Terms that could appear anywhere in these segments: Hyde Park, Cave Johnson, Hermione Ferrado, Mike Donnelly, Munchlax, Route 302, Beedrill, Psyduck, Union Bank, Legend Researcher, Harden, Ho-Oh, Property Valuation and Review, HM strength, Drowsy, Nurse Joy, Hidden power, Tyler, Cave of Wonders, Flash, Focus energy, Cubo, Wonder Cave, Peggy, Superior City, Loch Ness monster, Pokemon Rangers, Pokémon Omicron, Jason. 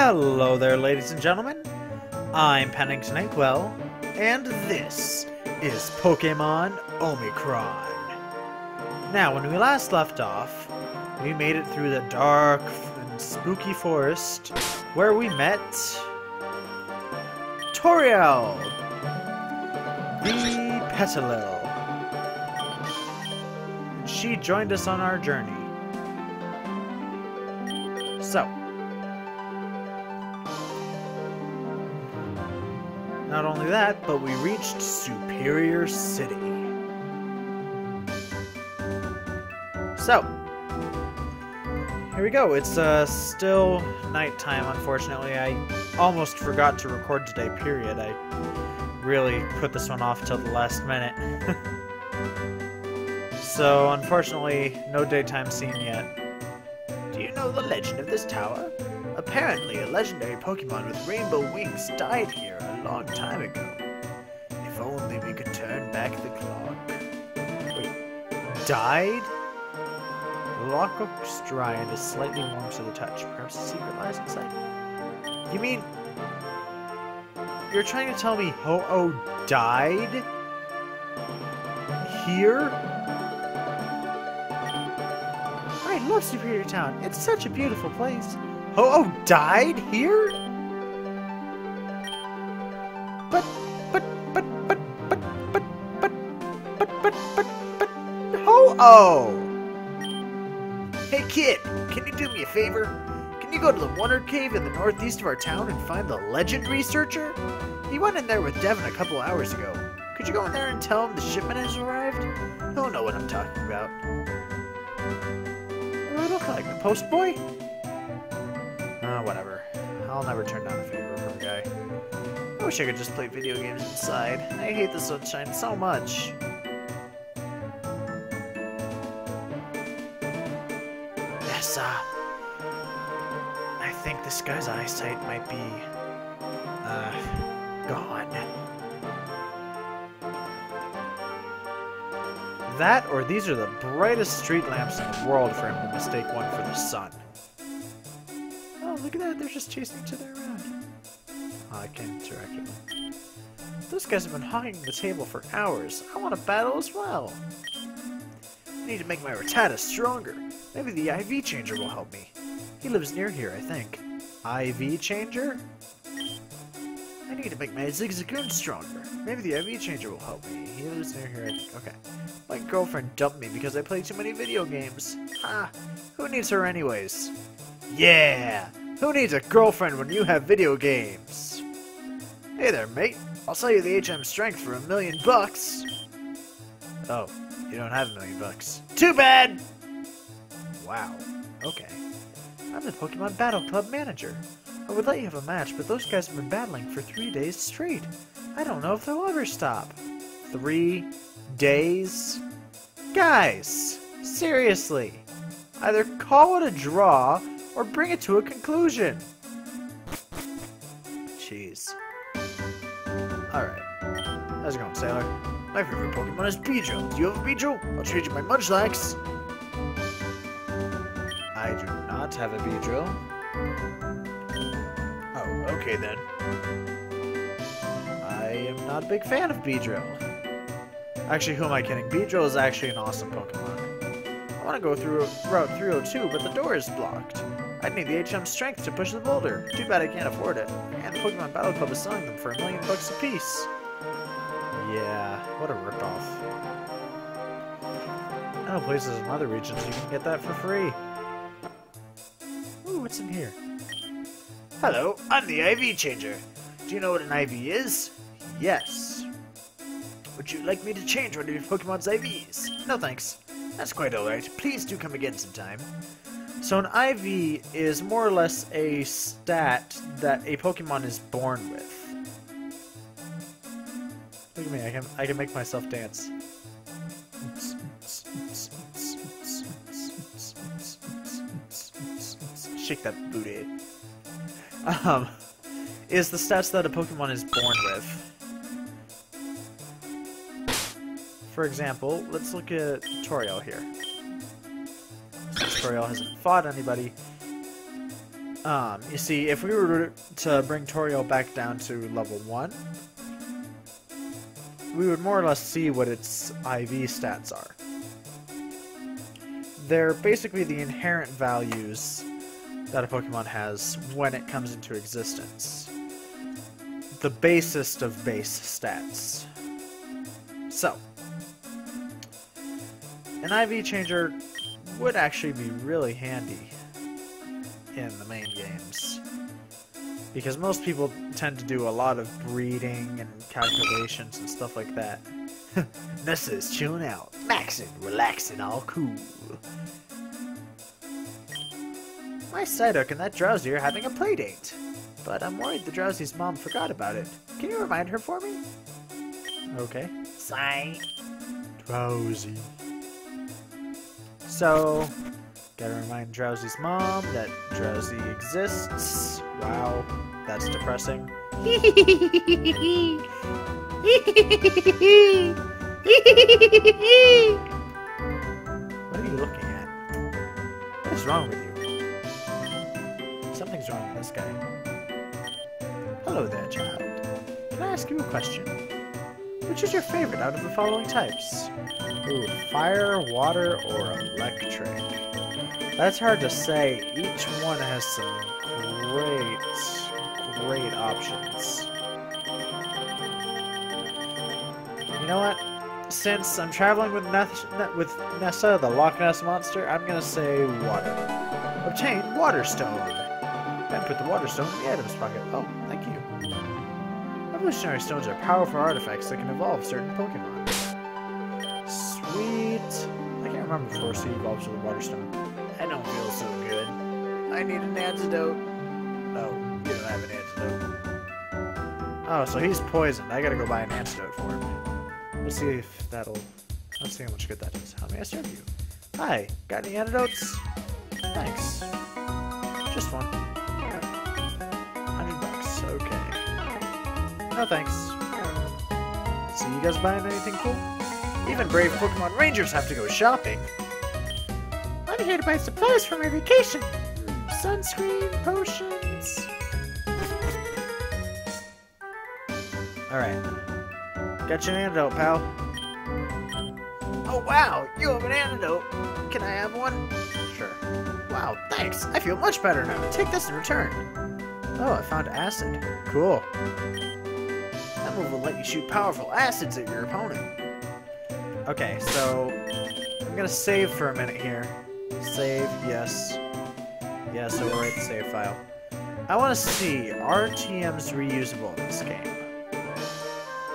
Hello there, ladies and gentlemen. I'm Pennington Inkwell, and this is Pokémon Omicron. Now, when we last left off, we made it through the dark and spooky forest where we met Toriel, the Petalil. She joined us on our journey. So, not only that, but we reached Superior City. So, here we go. It's still nighttime, unfortunately. I almost forgot to record today, period. I really put this one off till the last minute. So, unfortunately, no daytime scene yet. Do you know the legend of this tower? Apparently, a legendary Pokemon with rainbow wings died here a long time ago. If only we could turn back the clock. Wait, died? Lockup's dry and is slightly warm to the touch. Perhaps a secret lies inside. You mean, you're trying to tell me Ho-Oh died? Here? I love Superior Town. It's such a beautiful place. Ho-Oh died here? But Ho-Oh! Hey kid, can you do me a favor? Can you go to the Wonder Cave in the northeast of our town and find the Legend Researcher? He went in there with Devin a couple hours ago. Could you go in there and tell him the shipment has arrived? He'll know what I'm talking about. Do I look like the post boy? Whatever. I'll never turn down a favor from a guy. I wish I could just play video games inside. I hate the sunshine so much. Nessa. I think this guy's eyesight might be gone. That or these are the brightest street lamps in the world for him to mistake one for the sun. Look at that, they're just chasing each other around. Oh, I can't interact with them. Those guys have been hogging the table for hours. I want to battle as well. I need to make my Rattata stronger. Maybe the IV changer will help me. He lives near here, I think. IV changer? I need to make my Zigzagoon stronger. Maybe the IV changer will help me. He lives near here, I think. Okay. My girlfriend dumped me because I play too many video games. Ha! Who needs her anyways? Yeah! Who needs a girlfriend when you have video games? Hey there, mate. I'll sell you the HM strength for $1 million bucks. Oh, you don't have $1 million bucks. Too bad! Wow. Okay. I'm the Pokemon Battle Club manager. I would let you have a match, but those guys have been battling for 3 days straight. I don't know if they'll ever stop. 3 days? Guys! Seriously! Either call it a draw, or bring it to a conclusion. Jeez. Alright. How's it going, Sailor? My favorite Pokemon is Beedrill. Do you have a Beedrill? I'll trade you my Munchlax. I do not have a Beedrill. Oh, okay then. I am not a big fan of Beedrill. Actually, who am I kidding? Beedrill is actually an awesome Pokemon. I want to go through Route 302, but the door is blocked. I'd need the HM strength to push the boulder. Too bad I can't afford it. And the Pokemon Battle Club is selling them for $1 million bucks apiece. Yeah, what a ripoff. I know places in other regions you can get that for free. Ooh, what's in here? Hello, I'm the IV changer. Do you know what an IV is? Yes. Would you like me to change one of your Pokemon's IVs? No thanks. That's quite alright. Please do come again sometime. So an IV is more or less a stat that a Pokemon is born with. Look at me, I can make myself dance. Shake that booty. Is the stats that a Pokemon is born with. For example, let's look at Toriel here. Toriel hasn't fought anybody. You see, if we were to bring Toriel back down to level 1, we would more or less see what its IV stats are. They're basically the inherent values that a Pokemon has when it comes into existence. The basest of base stats. So, an IV changer would actually be really handy in the main games, because most people tend to do a lot of breeding and calculations and stuff like that. Nessa is chilling out, maxing, relaxing, all cool. My Psyduck and that Drowsy are having a play date, but I'm worried the Drowsy's mom forgot about it. Can you remind her for me? Okay. Sigh. Drowsy. So, gotta remind Drowsy's mom that Drowsy exists. Wow, that's depressing. What are you looking at? What's wrong with you? Something's wrong with this guy. Hello there, child. Can I ask you a question? Which is your favorite out of the following types? Ooh, fire, water, or electric. That's hard to say. Each one has some great options. You know what? Since I'm traveling with Nessa, the Loch Ness Monster, I'm gonna say water. Obtain Waterstone! And put the Waterstone in the items pocket. Oh, thank you. Evolutionary stones are powerful artifacts that can evolve certain Pokemon. Sweet. I can't remember before she evolves with a Waterstone. I don't feel so good. I need an antidote. Oh, you don't have an antidote. Oh, so he's poisoned. I gotta go buy an antidote for him. Let's see if that'll... Let's see how much good that does. How may I serve you? Hi. Got any antidotes? Thanks. Just one. $100. Okay. No thanks. So you guys buying anything cool? Even brave Pokemon Rangers have to go shopping. I'm here to buy supplies for my vacation. Sunscreen, potions. Alright. Got you an antidote, pal. Oh wow, you have an antidote. Can I have one? Sure. Wow, thanks. I feel much better now. Take this in return. Oh, I found acid. Cool. That move will let you shoot powerful acids at your opponent. Okay, so I'm gonna save for a minute here. Save, yes. Yes, overwrite the save file. I wanna see, are TMs reusable in this game?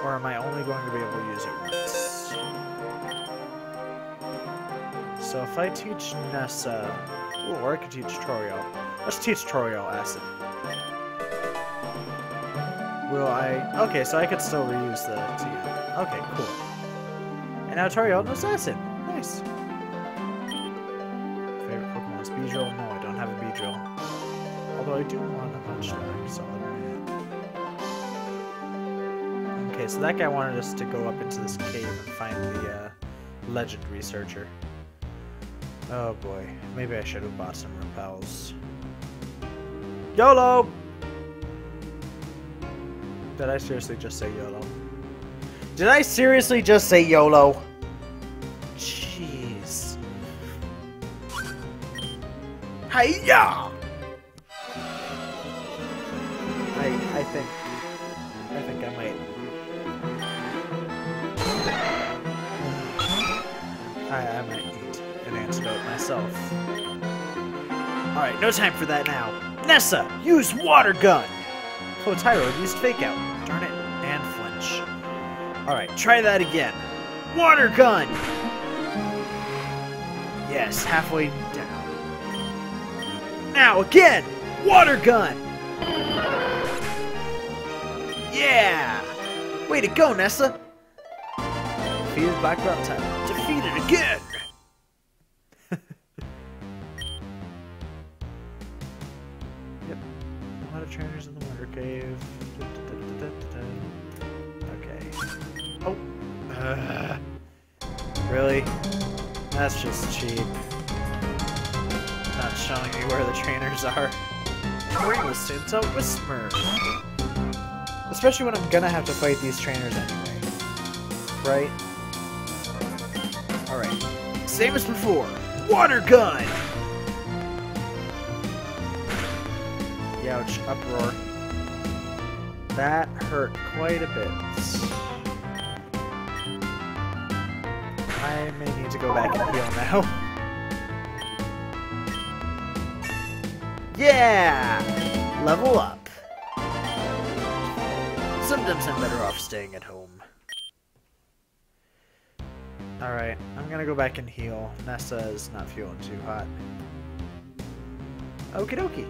Or am I only going to be able to use it once? So if I teach Nessa, ooh, or I could teach Toriel. Let's teach Toriel acid. Will I... Okay, so I could still reuse the TM. Okay, cool. And now Toriel knows acid. Nice. Favorite Pokemon is Beedrill? No, I don't have a Beedrill. Although I do want a Munchlax, so I'll do that. Okay, so that guy wanted us to go up into this cave and find the Legend Researcher. Oh boy. Maybe I should have bought some repels. YOLO! Did I seriously just say YOLO? Did I seriously just say YOLO? Jeez. Hiya! I think I might. I might need an antidote myself. Alright, no time for that now. Nessa, use Water Gun! Oh, Tyro used Fake Out. Darn it. And flinch. Alright, try that again. Water Gun! Yes, halfway down. Now again! Water Gun! Yeah! Way to go, Nessa! Defeated Black Reptile. Defeated again! Yep. A lot of trainers in the Wonder Cave. Okay. Oh! Really? That's just cheap. Not showing me where the trainers are. Toriel sends out Whisper. Especially when I'm gonna have to fight these trainers anyway. Right? Alright. Same as before. Water Gun! Youch, uproar. That hurt quite a bit. I may need to go back and heal now. Yeah! Level up. Sometimes I'm better off staying at home. Alright, I'm gonna go back and heal. Nessa is not feeling too hot. Okie dokie.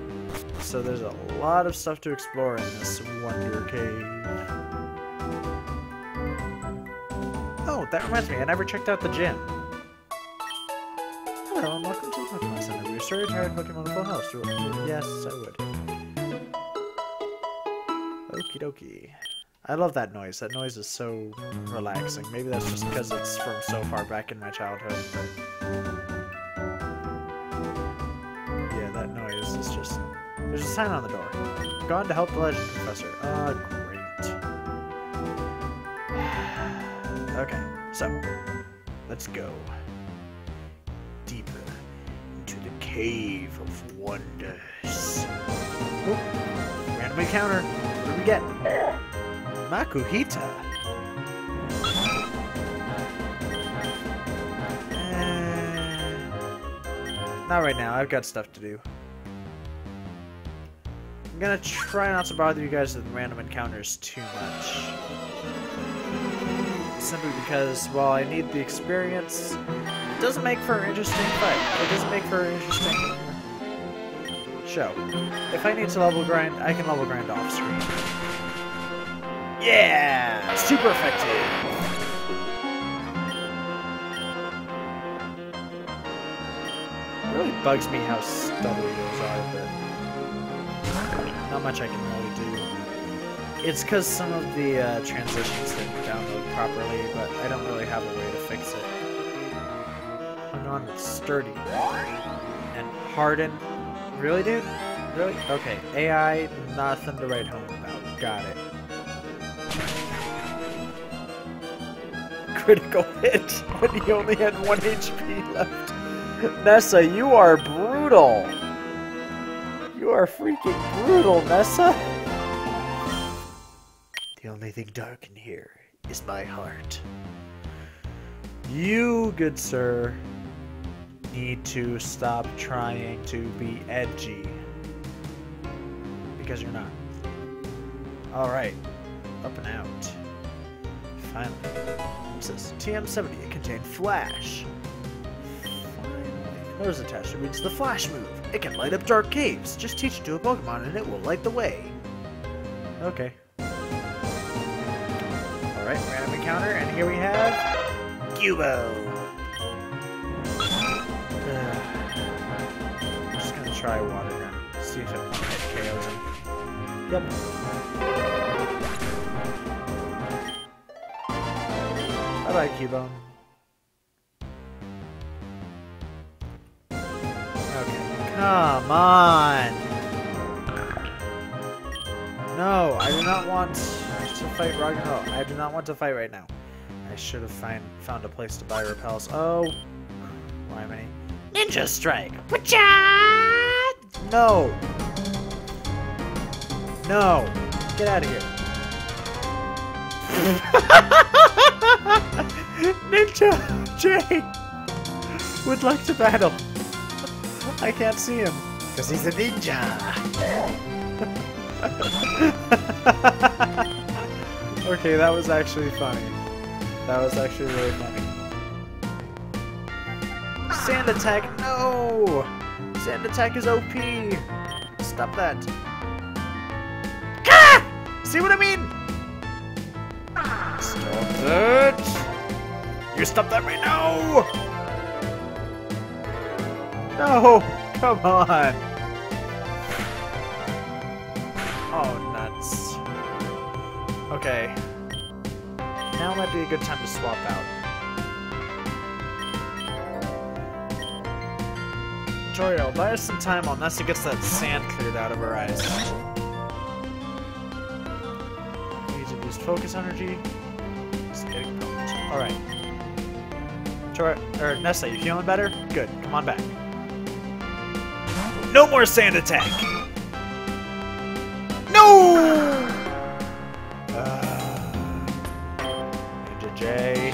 So there's a lot of stuff to explore in this Wonder Cave. Oh, that reminds me, I never checked out the gym. Hello and welcome to the Pokemon Center. You're sure you're tired of Pokemon Full House? Yes, I would. Okie dokie. I love that noise. That noise is so relaxing. Maybe that's just because it's from so far back in my childhood, but... There's a sign on the door. Gone to help the Legend Professor. Great. Okay, so let's go deeper into the Cave of Wonders. Oop. Random encounter. What do we get? Makuhita. Not right now. I've got stuff to do. I'm gonna try not to bother you guys with random encounters too much. Simply because, while I need the experience, it doesn't make for an interesting fight. It doesn't make for an interesting show. If I need to level grind, I can level grind off screen. Yeah! Super effective! It really bugs me how stubborn those are, but... Not much I can really do. It's because some of the transitions didn't download properly, but I don't really have a way to fix it. Hung on with sturdy and harden. Really, dude? Really? Okay. AI, nothing to write home about. Got it. Critical hit when he only had 1 HP left. Nessa, you are brutal. You are freaking brutal, Nessa! The only thing dark in here is my heart. You, good sir, need to stop trying to be edgy. Because you're not. Alright, up and out. Finally. What's this? TM70, it contained Flash. Nose attached, it reads the Flash move. It can light up dark caves. Just teach it to a Pokemon and it will light the way. Okay. Alright, random encounter, and here we have... Cubo! I'm just gonna try Water Gun. See if I can hit KOs him. Yep. Bye-bye, Cubone. Come on! No, I do not want to fight Ragnarok. I do not want to fight right now. I should have found a place to buy repels. Oh, why many? Ninja Strike! Whatcha? No! No! Get out of here! Ninja J would like to battle. I can't see him, because he's a ninja! Okay, that was actually funny. That was actually really funny. Sand attack, no! Sand attack is OP! Stop that. Ah! See what I mean? Stop that! You stop that right now! No! Come on! Oh, nuts. Okay. Now might be a good time to swap out. Toriel, buy us some time while Nessa gets that sand cleared out of her eyes. Needs to boost focus energy. Just getting focused. Alright. Nessa, you feeling better? Good. Come on back. No more sand attack! No! Ninja J.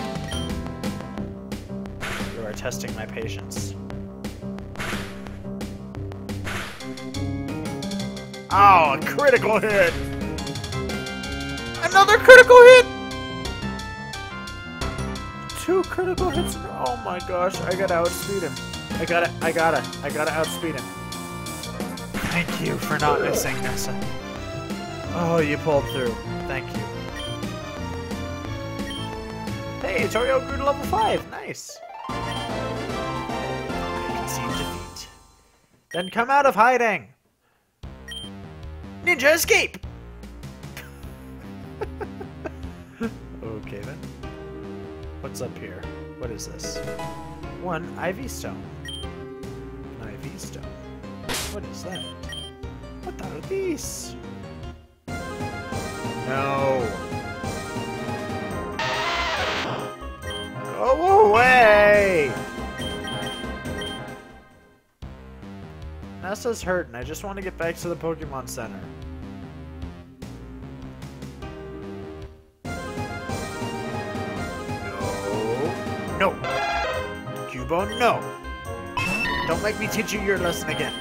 You are testing my patience. Oh, a critical hit! Another critical hit! Two critical hits. Oh my gosh, I gotta outspeed him. I gotta outspeed him. Thank you for not missing, Nessa. Oh, you pulled through. Thank you. Hey, Toriel grew to level 5. Nice. I concede defeat. Then come out of hiding. Ninja escape! Okay then. What's up here? What is this? One IV stone. An IV stone. What is that? What are these? No. Go away! Nessa's hurting. I just want to get back to the Pokemon Center. No. Cubone, no. Don't make me teach you your lesson again.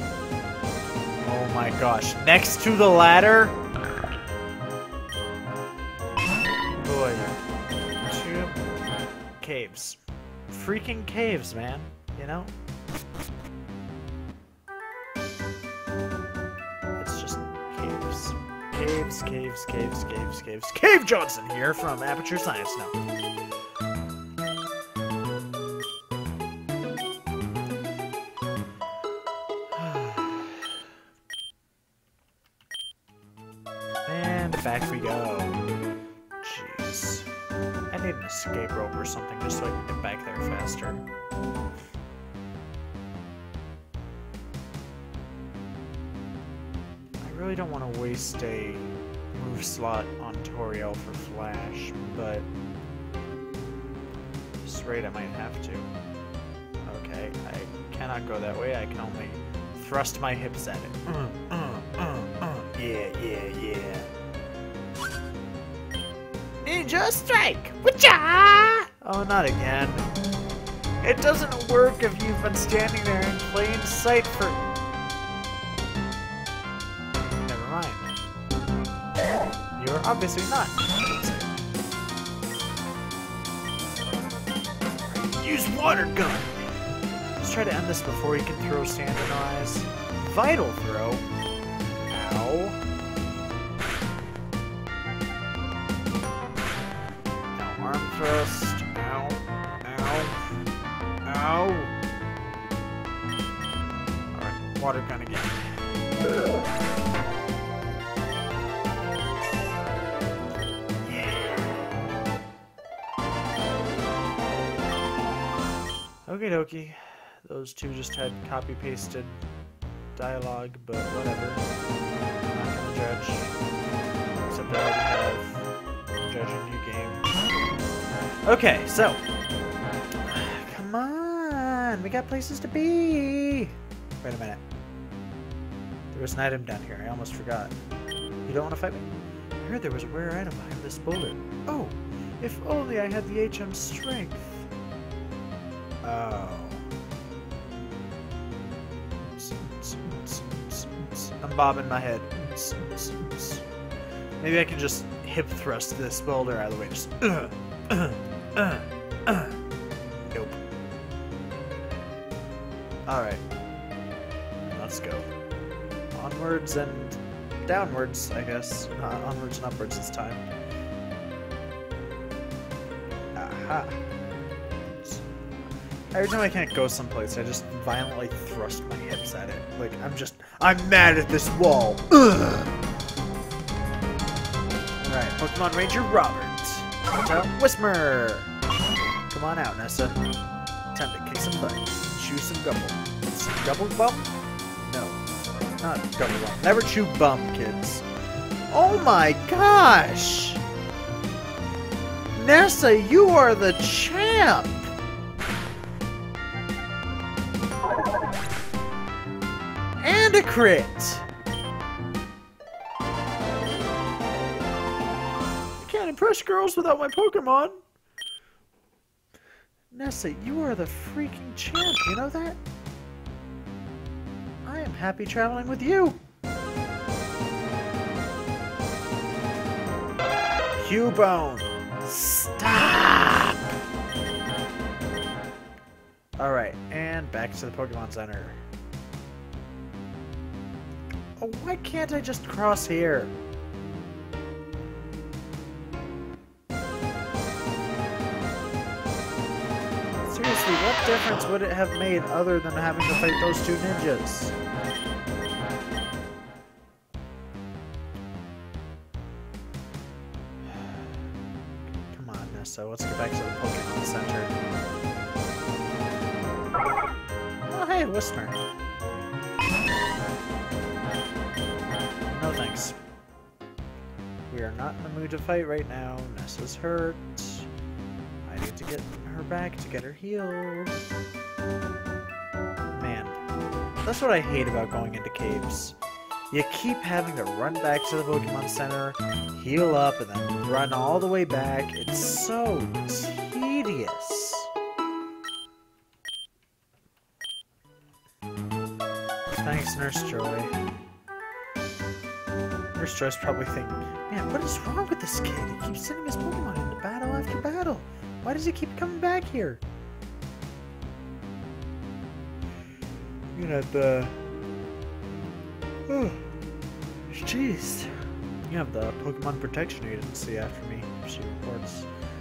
Oh my gosh. Next to the ladder? Boy. Caves. Freaking caves, man. You know? It's just caves. Caves, caves, caves, caves, caves. Cave Johnson here from Aperture Science Now. And back we go. Jeez. I need an escape rope or something just so I can get back there faster. I really don't want to waste a move slot on Toriel for Flash, but at this rate I might have to. Okay, I cannot go that way. I can only thrust my hips at it. Yeah, yeah, yeah. Ninja strike! Wacha! Oh, not again. It doesn't work if you've been standing there in plain sight for... Obviously not. Use water gun. Let's try to end this before he can throw sand in our eyes. Vital throw. Ow. Now arm thrust. Ow. Ow. Ow. Alright, water gun again. Okie dokie. Those two just had copy-pasted dialogue, but whatever. I'm not gonna judge. Except I already have judging you game. Okay, so. Come on! We got places to be! Wait a minute. There was an item down here. I almost forgot. You don't want to fight me? I heard there was a rare item behind this boulder. Oh! If only I had the HM strength. Oh. I'm bobbing my head. Maybe I can just hip thrust this boulder out of the way. Just. Nope. Alright. Let's go. Onwards and downwards, I guess. Onwards and upwards this time. Aha. Every time I can't go someplace, I just violently thrust my hips at it. Like, I'm mad at this wall. Ugh. Alright, Pokemon Ranger Robert. Watch out, Whismer. Come on out, Nessa. Time to kick some butt. Chew some gumbo. It's double bump? No. Not double bump. Never chew bum, kids. Oh my gosh! Nessa, you are the champ! And a crit! I can't impress girls without my Pokemon! Nessa, you are the freaking champ, you know that? I am happy traveling with you! Cubone! Stop! Alright, and back to the Pokemon Center. Oh, why can't I just cross here? Seriously, what difference would it have made other than having to fight those two ninjas? So let's get back to the Pokemon Center. Oh, hey, Whistler. No thanks. We are not in the mood to fight right now. Nessa's hurt. I need to get her back to get her healed. Man, that's what I hate about going into caves. You keep having to run back to the Pokemon Center, heal up, and then run all the way back. It's so tedious. Thanks, Nurse Joy. Nurse Joy's probably thinking, man, what is wrong with this kid? He keeps sending his Pokemon into battle after battle. Why does he keep coming back here? You know, the... Jeez. You have the Pokemon Protection Agency after me.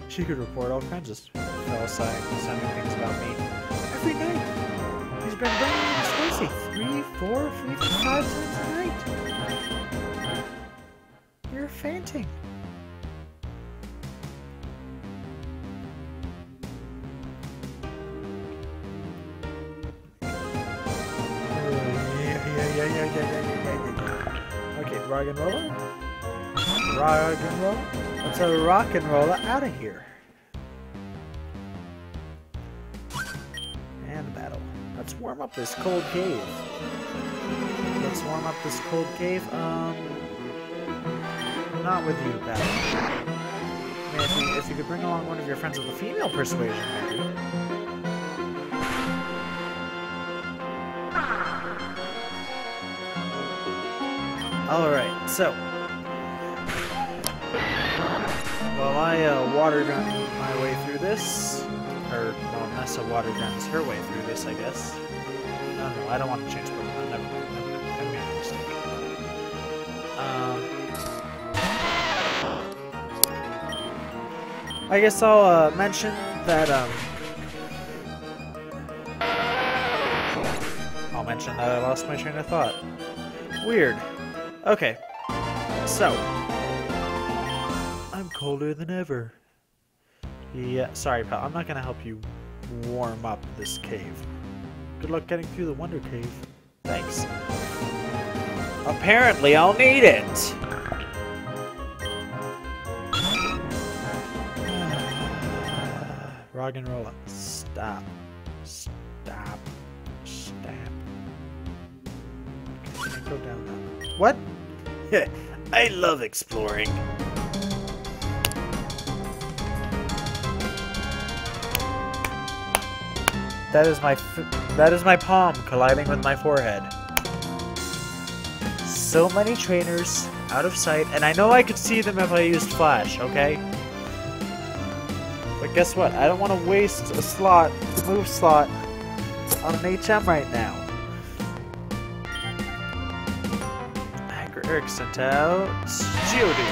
She could report all kinds of foul sounding things about me. Every night. He's been bringing me to Stacy 3, 4, 5 times a night. You're fainting. Rock and roller? Rock and roller? Let's have a rock and roller out of here. And battle. Let's warm up this cold cave. Not with you, battle. Man, if you could bring along one of your friends of the female persuasion, maybe. Alright, so. Well, I water gun my way through this. Or, well, Nessa water guns her way through this, I guess. No, I don't want to change Pokemon. Never mind. I made a mistake. I guess I'll mention that. I'll mention that I lost my train of thought. Weird. Okay, so, I'm colder than ever. Yeah, sorry pal, I'm not gonna help you warm up this cave. Good luck getting through the Wonder Cave. Thanks. Apparently I'll need it! Rock and roll up. Stop. Stop. Stop. Can I go down now? What? I love exploring. That is my palm colliding with my forehead. So many trainers out of sight, and I know I could see them if I used Flash, okay? But guess what? I don't want to waste a slot, move slot, on an HM right now. Eric sent out Judy.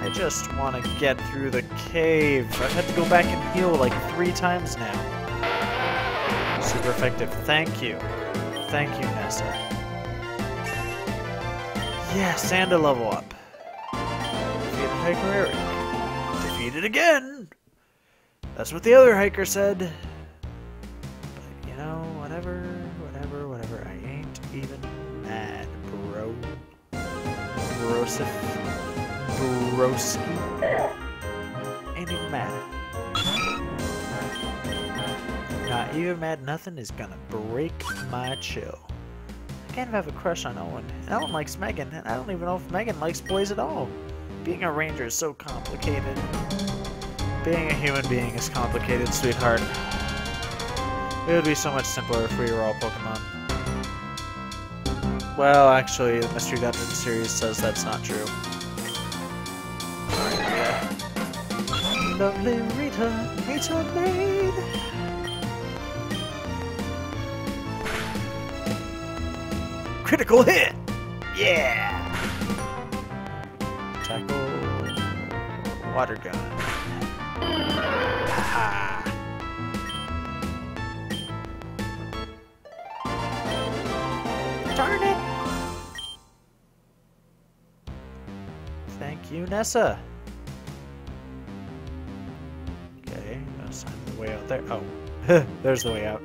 I just want to get through the cave. I've had to go back and heal like 3 times now. Super effective. Thank you. Thank you, Nessa. Yes, and a level up. Hyper Eric. defeated again. That's what the other hiker said. But, you know, whatever. I ain't even mad, bro. Broski. Ain't even mad. Not even mad, nothing is gonna break my chill. I kind of have a crush on Owen, and Owen likes Megan, and I don't even know if Megan likes boys at all. Being a ranger is so complicated. Being a human being is complicated, sweetheart. It would be so much simpler if we were all Pokemon. Well, actually, the Mystery Dungeon series says that's not true. Alright, yeah. Lovely Rita, Rita Maid! Critical hit! Yeah! Tackle... Water Gun. Ah. Darn it! Thank you, Nessa. Okay, I'll sign the way out there. Oh, there's the way out.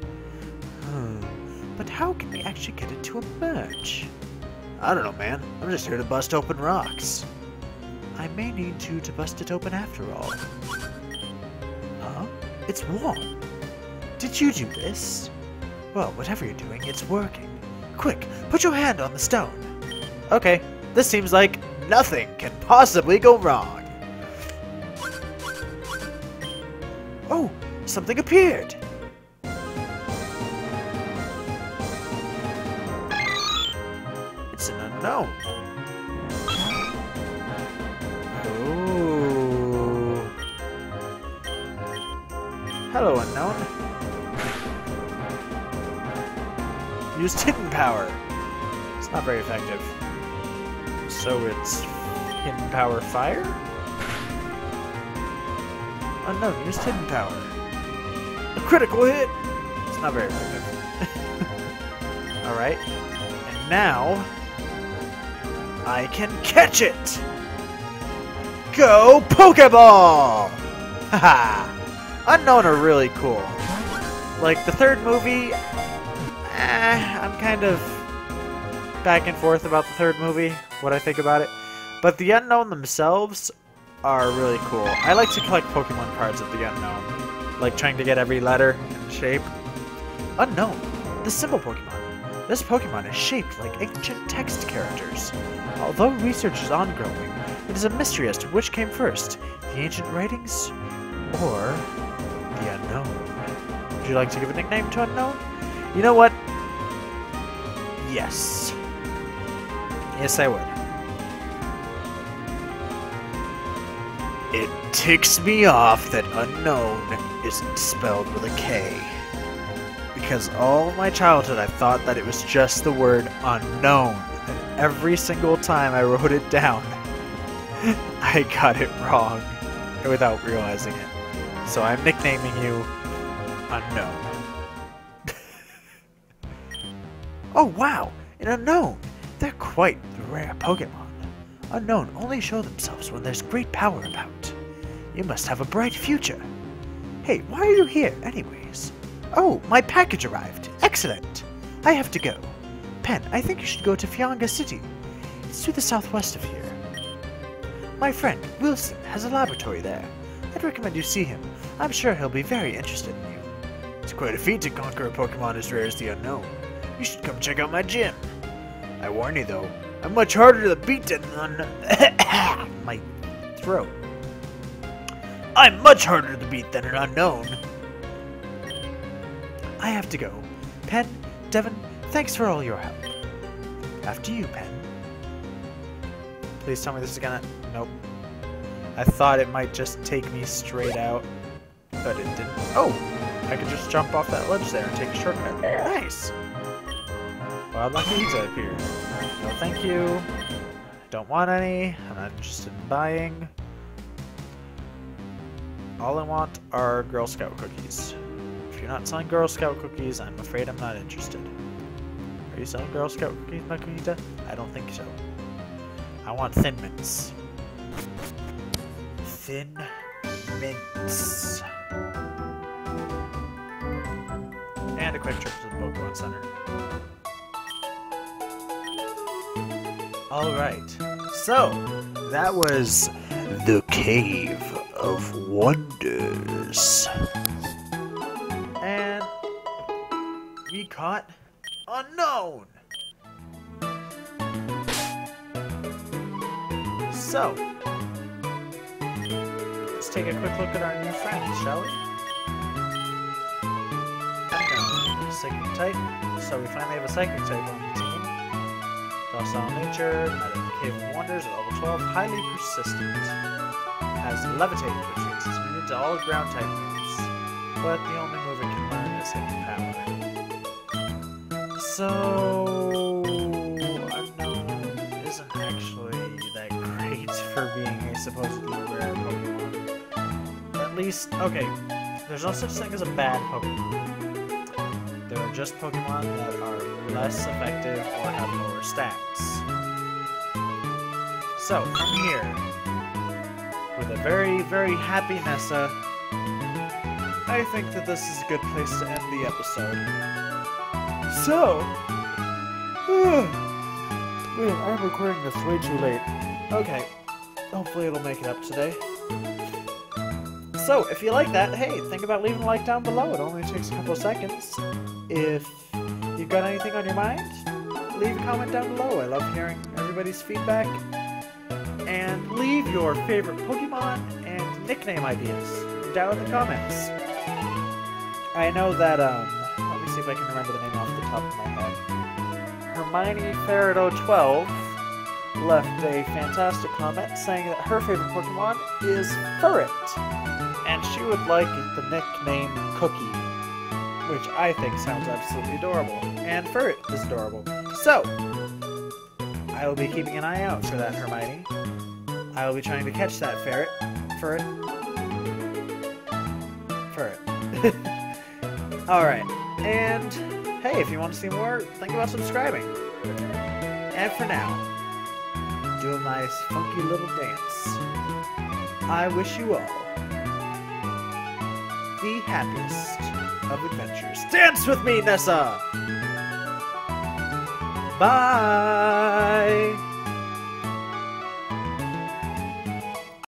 But how can we actually get it to emerge? I don't know, man. I'm just here to bust open rocks. I may need to bust it open after all. Huh? It's warm. Did you do this? Well, whatever you're doing, it's working. Quick, put your hand on the stone. Okay, this seems like nothing can possibly go wrong. Oh, something appeared. No. Ooh. Hello, Unknown. Used Hidden power. It's not very effective. So it's Hidden power fire? Unknown used Hidden power. A critical hit! It's not very effective. Alright. And now... I can catch it! Go Pokeball! Haha! Unknown are really cool. Like, the third movie... I'm kind of back and forth about the third movie, what I think about it. But the Unknown themselves are really cool. I like to collect Pokemon cards of the Unknown. Like, trying to get every letter and shape. Unknown, the simple Pokemon. This Pokemon is shaped like ancient text characters. Although research is ongoing, it is a mystery as to which came first, the ancient writings or the Unknown. Would you like to give a nickname to Unknown? You know what? Yes. Yes, I would. It ticks me off that Unknown isn't spelled with a K. Because all my childhood I thought that it was just the word unknown, and every single time I wrote it down, I got it wrong without realizing it. So I'm nicknaming you Unknown. Oh wow, an Unknown! They're quite rare Pokemon. Unknown only show themselves when there's great power about. You must have a bright future. Hey, why are you here anyways? Oh, my package arrived. Excellent. I have to go. Pen, I think you should go to Fianga City. It's to the southwest of here. My friend, Wilson, has a laboratory there. I'd recommend you see him. I'm sure he'll be very interested in you. It's quite a feat to conquer a Pokemon as rare as the Unknown. You should come check out my gym. I warn you, though, I'm much harder to beat than my throat. I'm much harder to beat than an Unknown. I have to go. Pen, Devin, thanks for all your help. After you, Pen. Please tell me this is gonna... Nope. I thought it might just take me straight out, but it didn't. Oh! I could just jump off that ledge there and take a shortcut. Nice! Wild Luckies appear. No thank you. I don't want any. I'm not interested in buying. All I want are Girl Scout cookies. If you're not selling Girl Scout cookies, I'm afraid I'm not interested. Are you selling Girl Scout cookies, Maquita? I don't think so. I want Thin Mints. Thin Enchantments. And a quick trip to the Pokemon Center. Alright, so that was the Cave of Wonders. And we caught Unknown! So, let's take a quick look at our new friends, shall we? Psychic type. So we finally have a Psychic type on the team. Docile nature, out of the Cave of Wonders at level 12, highly persistent. Has Levitate, which makes it immune to all ground type moves. But the only move it can learn is Hidden Power. So, Unknown isn't actually that great for being a supposedly rare Pokemon. At least, okay, there's no such thing as a bad Pokemon. There are just Pokemon that are less effective or have lower stats. So, from here, with a very, very happy Nessa, I think that this is a good place to end the episode. So, wait, I'm recording this way too late. Okay, hopefully it'll make it up today. So, if you like that, hey, think about leaving a like down below. It only takes a couple seconds. If you've got anything on your mind, leave a comment down below. I love hearing everybody's feedback. And leave your favorite Pokemon and nickname ideas down in the comments. I know that, let me see if I can remember the name off the top of my head. Hermione Ferrado 12 left a fantastic comment saying that her favorite Pokemon is Ferret. And she would like the nickname Cookie, which I think sounds absolutely adorable. And Ferret is adorable. So, I will be keeping an eye out for that, Hermione. I will be trying to catch that Ferret. Alright, and hey, if you want to see more, think about subscribing. And for now, do a nice funky little dance. I wish you all the happiest of adventures. Dance with me, Nessa! Bye!